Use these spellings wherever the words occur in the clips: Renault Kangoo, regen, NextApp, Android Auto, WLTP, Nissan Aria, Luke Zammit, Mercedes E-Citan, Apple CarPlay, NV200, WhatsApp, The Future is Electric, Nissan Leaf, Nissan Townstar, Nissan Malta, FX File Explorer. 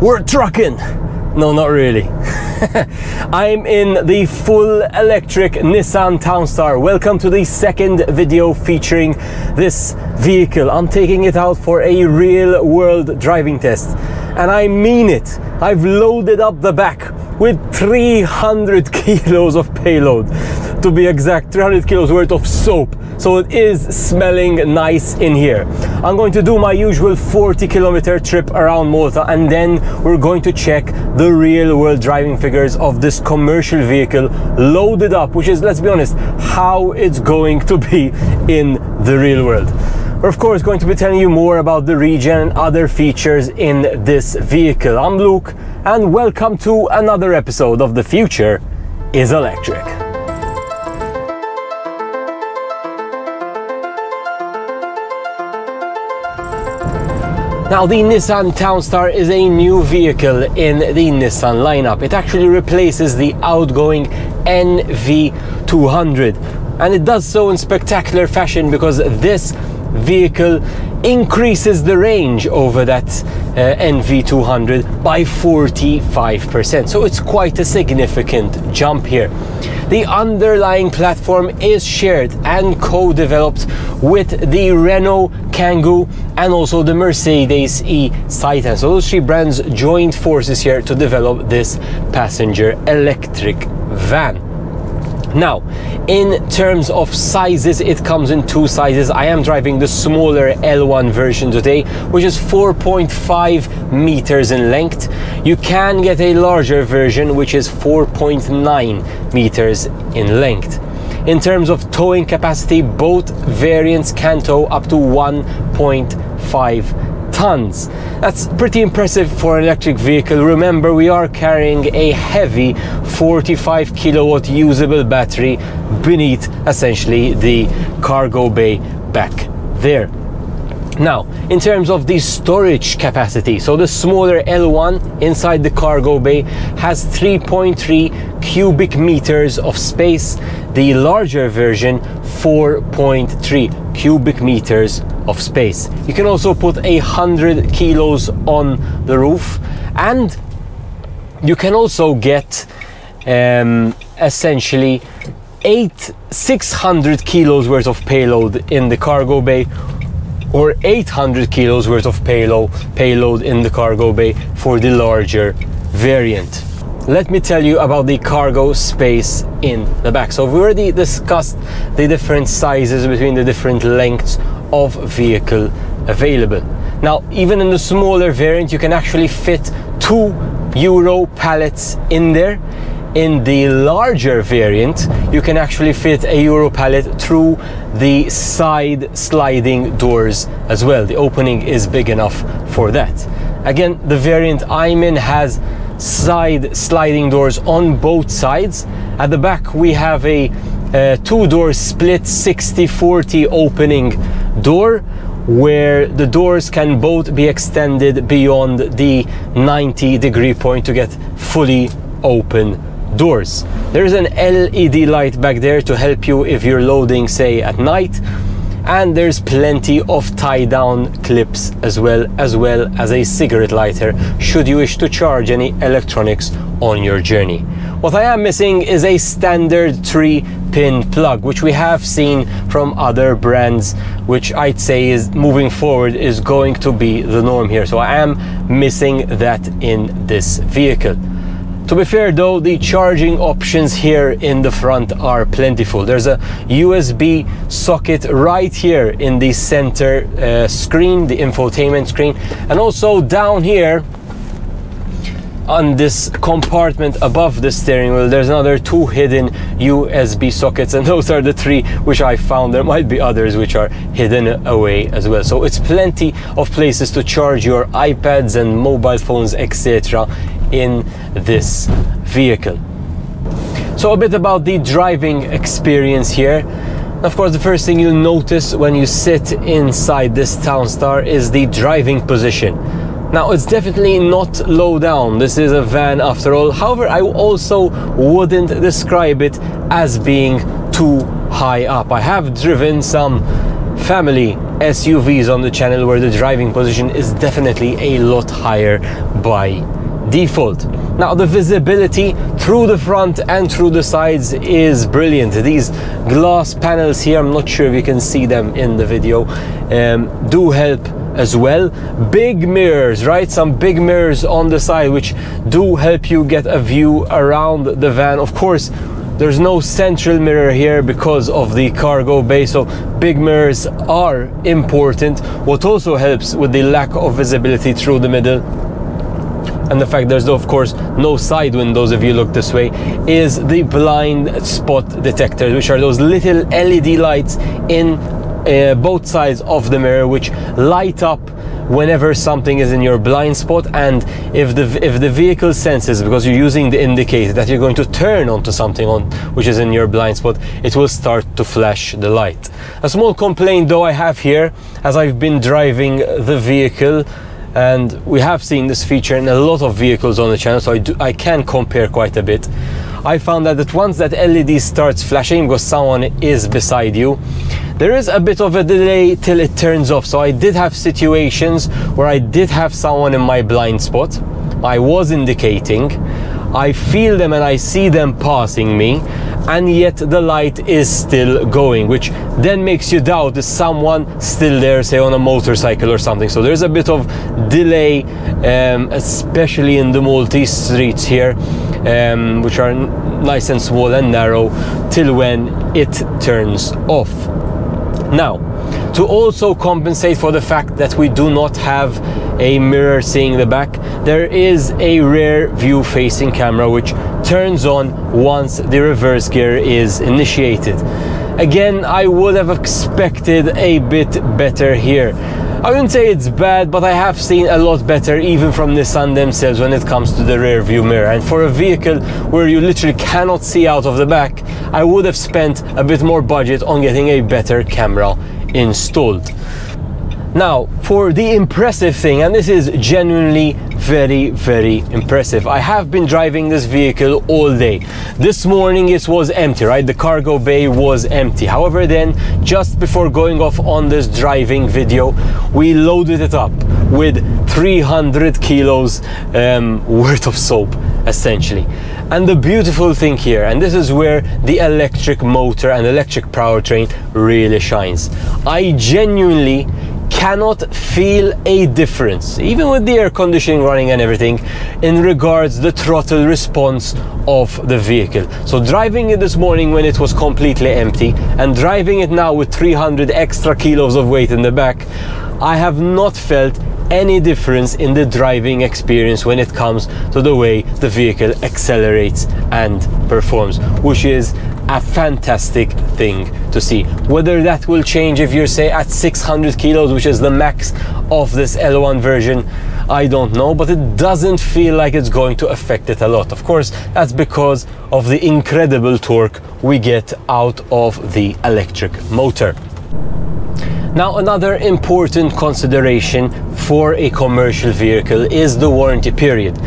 We're trucking. No, not really. I'm in the full electric Nissan Townstar. Welcome to the second video featuring this vehicle. I'm taking it out for a real world driving test, and I mean it. I've loaded up the back with 300 kilos of payload, to be exact, 300 kilos worth of soap. So it is smelling nice in here. I'm going to do my usual 40-kilometer trip around Malta, and then we're going to check the real world driving figures of this commercial vehicle loaded up, which is, let's be honest, how it's going to be in the real world. We're of course going to be telling you more about the region and other features in this vehicle. I'm Luke, and welcome to another episode of The Future is Electric. Now, the Nissan Townstar is a new vehicle in the Nissan lineup. It actually replaces the outgoing NV200, and it does so in spectacular fashion because this vehicle increases the range over that NV200 by 45%. So it's quite a significant jump here. The underlying platform is shared and co-developed with the Renault Kangoo and also the Mercedes E-Citan. So those three brands joined forces here to develop this passenger electric van. Now, in terms of sizes, it comes in two sizes. I am driving the smaller L1 version today, which is 4.5 meters in length. You can get a larger version, which is 4.9 meters in length. In terms of towing capacity, both variants can tow up to 1.5 tons. That's pretty impressive for an electric vehicle. Remember, we are carrying a heavy 45 kilowatt usable battery beneath essentially the cargo bay back there. Now, in terms of the storage capacity, so the smaller L1 inside the cargo bay has 3.3 cubic meters of space. The larger version, 4.3 cubic meters of space. You can also put 100 kilos on the roof, and you can also get essentially 600 kilos worth of payload in the cargo bay, or 800 kilos worth of payload in the cargo bay for the larger variant. Let me tell you about the cargo space in the back. So we've already discussed the different sizes between the different lengths of vehicle available. Now, even in the smaller variant, you can actually fit 2 euro pallets in there. In the larger variant, you can actually fit a euro pallet through the side sliding doors as well. The opening is big enough for that. Again, the variant I'm in has side sliding doors on both sides. At the back, we have a two-door split 60-40 opening door, where the doors can both be extended beyond the 90-degree point to get fully open doors. There is an LED light back there to help you if you're loading, say, at night, and there's plenty of tie-down clips as well as a cigarette lighter should you wish to charge any electronics on your journey. What I am missing is a standard 3-pin plug, which we have seen from other brands, which I'd say is moving forward is going to be the norm here. So I am missing that in this vehicle. To be fair though, the charging options here in the front are plentiful. There's a USB socket right here in the center screen, the infotainment screen, and also down here on this compartment above the steering wheel, there's another 2 hidden USB sockets, and those are the 3 which I found. There might be others which are hidden away as well. So it's plenty of places to charge your iPads and mobile phones, etc. in this vehicle. So a bit about the driving experience here. Of course, the first thing you'll notice when you sit inside this Townstar is the driving position. Now, it's definitely not low down. This is a van after all. However, I also wouldn't describe it as being too high up. I have driven some family SUVs on the channel, where the driving position is definitely a lot higher by default. Now, the visibility through the front and through the sides is brilliant. These glass panels here, I'm not sure if you can see them in the video, do help as well. Big mirrors, right? Some big mirrors on the side, which do help you get a view around the van. Of course, there's no central mirror here because of the cargo bay, so big mirrors are important. What also helps with the lack of visibility through the middle, and the fact there's, of course, no side windows if you look this way, is the blind spot detectors, which are those little LED lights in both sides of the mirror, which light up whenever something is in your blind spot. And if the vehicle senses, because you're using the indicator, that you're going to turn onto something which is in your blind spot, it will start to flash the light. A small complaint though I have here, as I've been driving the vehicle, and we have seen this feature in a lot of vehicles on the channel, so I can compare quite a bit. I found that once that LED starts flashing, because someone is beside you, there is a bit of a delay till it turns off. So I did have situations where I did have someone in my blind spot. I was indicating, I feel them and I see them passing me, and yet the light is still going, which then makes you doubt, is someone still there, say on a motorcycle or something? So there's a bit of delay, especially in the Maltese streets here, which are nice and small and narrow, till when it turns off. Now, to also compensate for the fact that we do not have a mirror seeing the back, there is a rear view facing camera which turns on once the reverse gear is initiated. Again, I would have expected a bit better here. I wouldn't say it's bad, but I have seen a lot better even from Nissan themselves when it comes to the rear view mirror. And for a vehicle where you literally cannot see out of the back, I would have spent a bit more budget on getting a better camera installed. Now, for the impressive thing, and this is genuinely very, very impressive. I have been driving this vehicle all day. This morning it was empty, right? The cargo bay was empty. However, then just before going off on this driving video, we loaded it up with 300 kilos worth of soap, essentially. And the beautiful thing here, and this is where the electric motor and electric powertrain really shines, I genuinely cannot feel a difference, even with the air conditioning running and everything, in regards to the throttle response of the vehicle. So driving it this morning when it was completely empty, and driving it now with 300 extra kilos of weight in the back, I have not felt any difference in the driving experience when it comes to the way the vehicle accelerates and performs, which is a fantastic thing to see. Whether that will change if you're, say, at 600 kilos, which is the max of this L1 version, I don't know, but it doesn't feel like it's going to affect it a lot. Of course, that's because of the incredible torque we get out of the electric motor. Now, another important consideration for a commercial vehicle is the warranty period.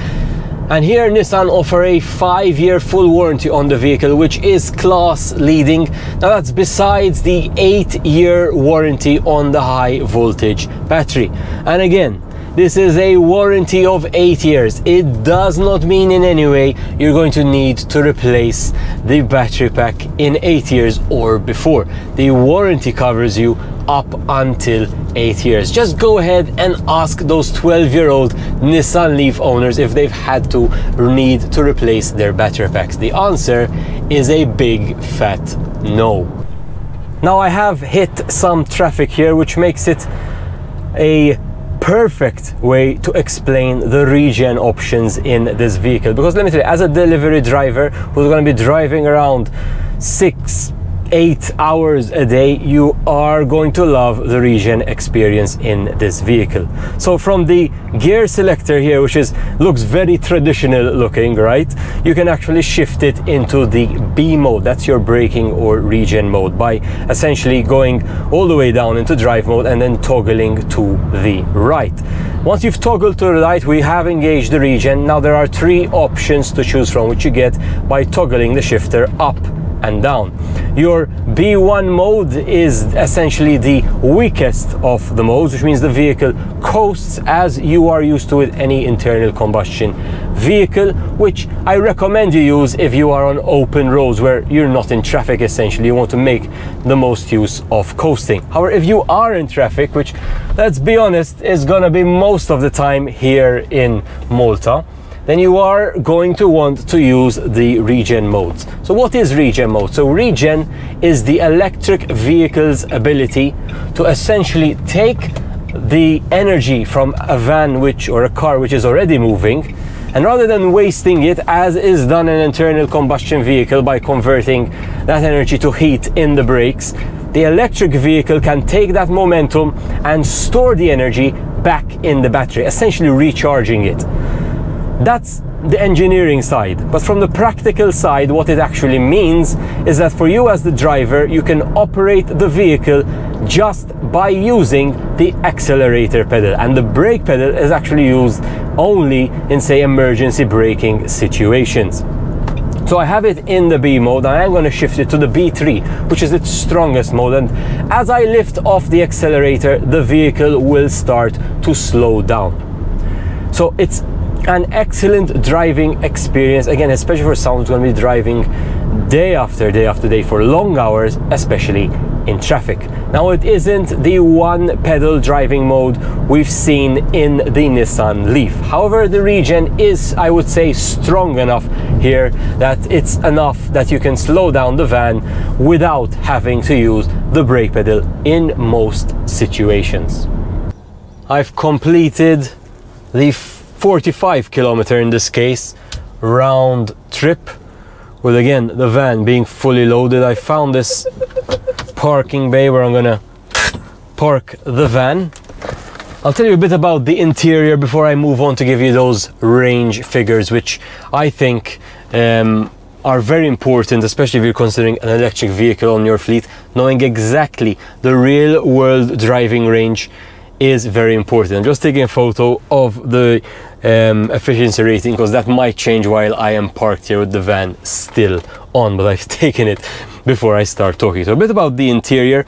And here Nissan offer a 5-year full warranty on the vehicle, which is class leading. Now, that's besides the 8-year warranty on the high voltage battery. And again, this is a warranty of 8 years. It does not mean in any way you're going to need to replace the battery pack in 8 years or before. The warranty covers you up until 8 years. Just go ahead and ask those 12-year-old Nissan Leaf owners if they've had to need to replace their battery packs. The answer is a big fat no. Now, I have hit some traffic here, which makes it a perfect way to explain the regen options in this vehicle, because let me tell you, as a delivery driver who's going to be driving around 6-8 hours a day, you are going to love the regen experience in this vehicle. So from the gear selector here, which looks very traditional looking, right, you can actually shift it into the B mode. That's your braking or regen mode, by essentially going all the way down into drive mode and then toggling to the right. Once you've toggled to the right, we have engaged the regen. Now, there are 3 options to choose from, which you get by toggling the shifter up and down. your B1 mode is essentially the weakest of the modes, which means the vehicle coasts as you are used to with any internal combustion vehicle, which I recommend you use if you are on open roads where you're not in traffic. Essentially, you want to make the most use of coasting. However, if you are in traffic, which, let's be honest, is gonna be most of the time here in Malta, then you are going to want to use the regen modes. So what is regen mode? So regen is the electric vehicle's ability to essentially take the energy from a van or a car which is already moving, and rather than wasting it as is done in an internal combustion vehicle by converting that energy to heat in the brakes, the electric vehicle can take that momentum and store the energy back in the battery, essentially recharging it. That's the engineering side, but from the practical side, what it actually means is that for you as the driver, you can operate the vehicle just by using the accelerator pedal, and the brake pedal is actually used only in, say, emergency braking situations. So I have it in the B mode, and I'm going to shift it to the B3, which is its strongest mode, and as I lift off the accelerator, the vehicle will start to slow down. So it's an excellent driving experience, again, especially for someone who's going to be driving day after day after day for long hours, especially in traffic. Now, it isn't the one pedal driving mode we've seen in the Nissan Leaf. However, the regen is, I would say, strong enough here that it's enough that you can slow down the van without having to use the brake pedal in most situations. I've completed the 45 kilometer, in this case, round trip, with, again, the van being fully loaded. I found this parking bay where I'm gonna park the van. I'll tell you a bit about the interior before I move on to give you those range figures, which I think are very important, especially if you're considering an electric vehicle on your fleet. Knowing exactly the real world driving range is very important. I'm just taking a photo of the efficiency rating, because that might change while I am parked here with the van still on, but I've taken it before I start talking. So a bit about the interior.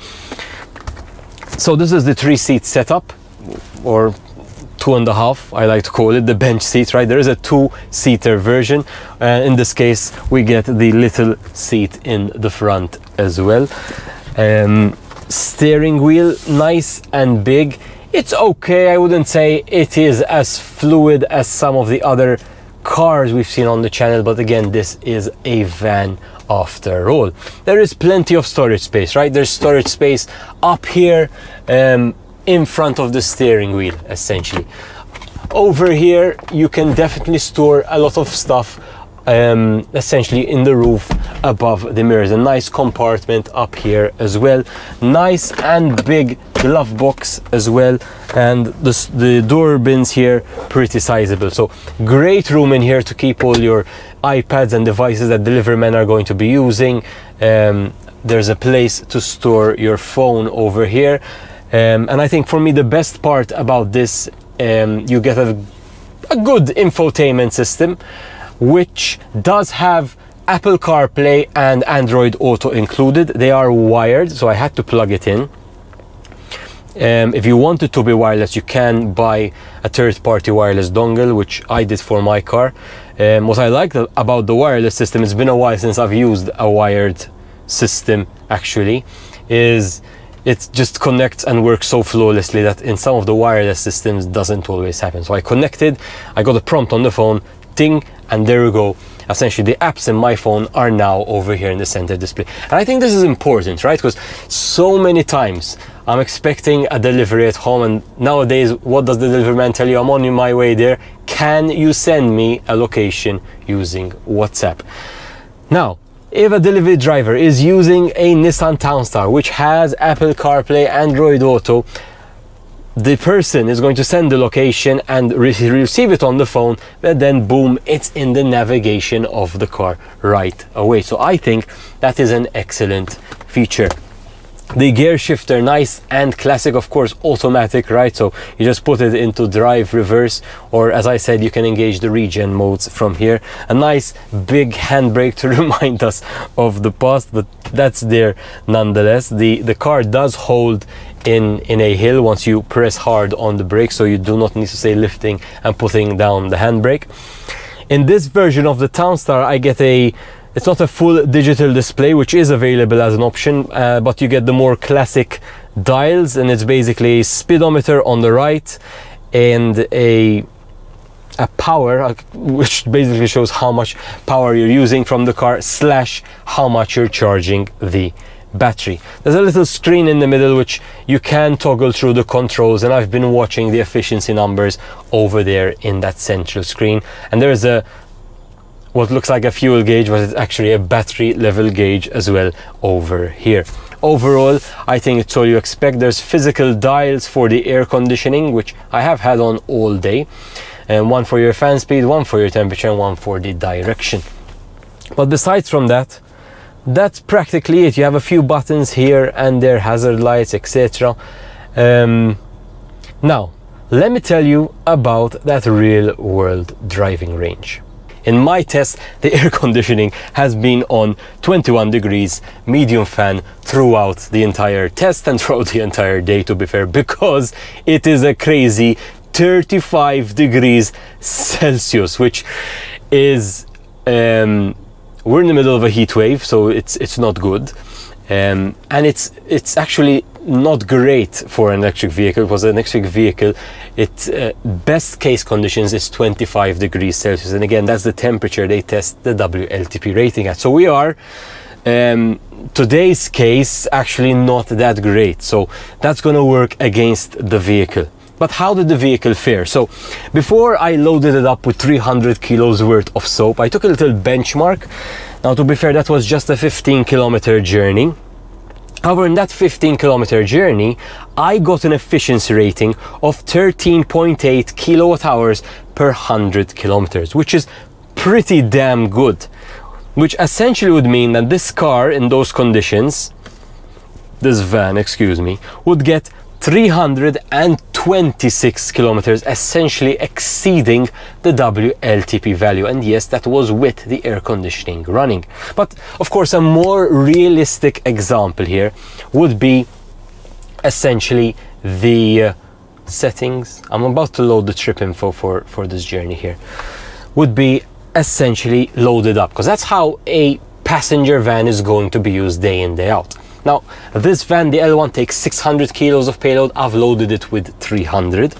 So this is the 3-seat setup, or 2.5, I like to call it, the bench seat, right? There is a 2-seater version, and in this case we get the little seat in the front as well. Steering wheel, nice and big. It's okay. I wouldn't say it is as fluid as some of the other cars we've seen on the channel, but again, this is a van after all. There is plenty of storage space, right? There's storage space up here in front of the steering wheel, essentially. Over here you can definitely store a lot of stuff, essentially in the roof above the mirrors. A nice compartment up here as well. Nice and big glove box as well, and the door bins here pretty sizable. So great room in here to keep all your iPads and devices that delivery men are going to be using. There's a place to store your phone over here, and I think for me the best part about this, you get a good infotainment system, which does have Apple CarPlay and Android Auto included. They are wired, so I had to plug it in. If you wanted to be wireless, you can buy a third-party wireless dongle, which I did for my car. What I like about the wireless system, it's been a while since I've used a wired system actually, is it just connects and works so flawlessly that in some of the wireless systems doesn't always happen. So I connected, I got a prompt on the phone, ding, and there we go. Essentially the apps in my phone are now over here in the center display, and I think this is important, right? Because so many times I'm expecting a delivery at home, and nowadays what does the delivery man tell you? I'm on my way there, can you send me a location using WhatsApp? Now, if a delivery driver is using a Nissan Townstar which has Apple CarPlay, Android Auto, the person is going to send the location and receive it on the phone, but then boom, it's in the navigation of the car right away. So I think that is an excellent feature. The gear shifter, nice and classic, of course, automatic, right? So you just put it into drive, reverse, or as I said, you can engage the regen modes from here. A nice big handbrake to remind us of the past, but that's there nonetheless. The car does hold in a hill once you press hard on the brake, so you do not need to say lifting and putting down the handbrake. In this version of the Townstar, I get a it's not a full digital display, which is available as an option, but you get the more classic dials, and it's basically a speedometer on the right and a power, which basically shows how much power you're using from the car slash how much you're charging the battery. There's a little screen in the middle which you can toggle through the controls, and I've been watching the efficiency numbers over there in that central screen. And there's a what looks like a fuel gauge, but it's actually a battery level gauge as well over here. Overall, I think it's all you expect. There's physical dials for the air conditioning, which I have had on all day, and one for your fan speed, one for your temperature, and one for the direction. But besides from that, that's practically it. You have a few buttons here and there, hazard lights, etc. Now, let me tell you about that real world driving range. In my test, the air conditioning has been on 21 degrees medium fan throughout the entire test and throughout the entire day, to be fair, because it is a crazy 35 degrees Celsius, which is we're in the middle of a heat wave, so it's not good. And it's actually not great for an electric vehicle, because an electric vehicle, its best case conditions is 25 degrees Celsius. And again, that's the temperature they test the WLTP rating at. So we are, today's case, actually not that great. So that's going to work against the vehicle. But how did the vehicle fare? So before I loaded it up with 300 kilos worth of soap, I took a little benchmark. Now, to be fair, that was just a 15-kilometer journey. However, in that 15-kilometer journey, I got an efficiency rating of 13.8 kilowatt-hours per 100 kilometers, which is pretty damn good, which essentially would mean that this car in those conditions, this van, excuse me, would get 326 kilometers, essentially exceeding the WLTP value. And yes, that was with the air conditioning running. But of course, a more realistic example here would be essentially the settings. I'm about to load the trip info for this journey here, would be essentially loaded up, because that's how a passenger van is going to be used day in, day out. Now, this van, the L1, takes 600 kilos of payload. I've loaded it with 300,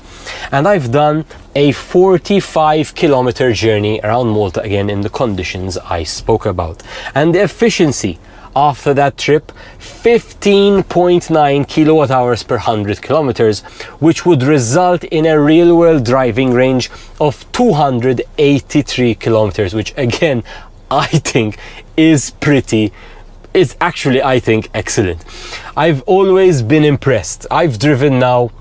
and I've done a 45-kilometer journey around Malta, again in the conditions I spoke about. And the efficiency after that trip, 15.9 kilowatt hours per 100 kilometers, which would result in a real-world driving range of 283 kilometers, which again, I think is pretty good. It's actually, I think, excellent. I've always been impressed. I've driven now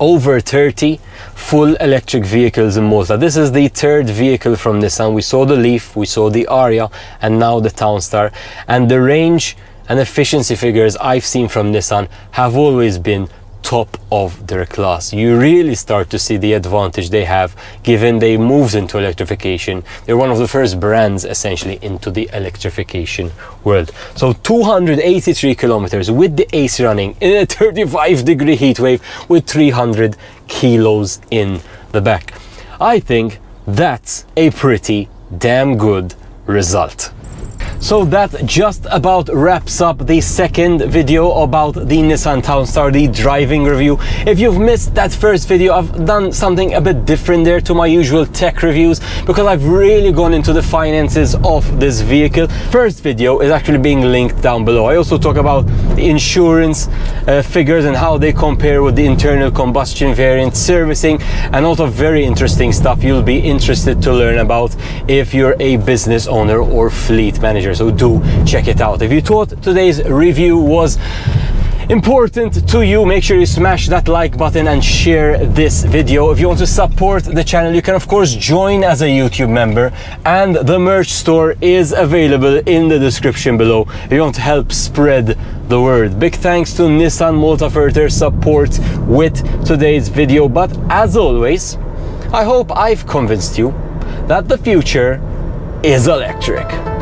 over 30 full electric vehicles in Malta. This is the third vehicle from Nissan. We saw the Leaf, we saw the Aria, and now the Townstar. And the range and efficiency figures I've seen from Nissan have always been top of their class. You really start to see the advantage they have, given they moved into electrification. They're one of the first brands essentially into the electrification world. So 283 kilometers with the AC running in a 35 degree heat wave with 300 kilos in the back. I think that's a pretty damn good result. So that just about wraps up the second video about the Nissan Townstar, the driving review. If you've missed that first video, I've done something a bit different there to my usual tech reviews, because I've really gone into the finances of this vehicle. First video is actually being linked down below. I also talk about the insurance figures and how they compare with the internal combustion variant, servicing, and a lot of very interesting stuff you'll be interested to learn about if you're a business owner or fleet manager. So do check it out. If you thought today's review was important to you, make sure you smash that like button and share this video. If you want to support the channel, you can of course join as a YouTube member, and the merch store is available in the description below if you want to help spread the word. Big thanks to Nissan Malta for their support with today's video. But as always, I hope I've convinced you that the future is electric.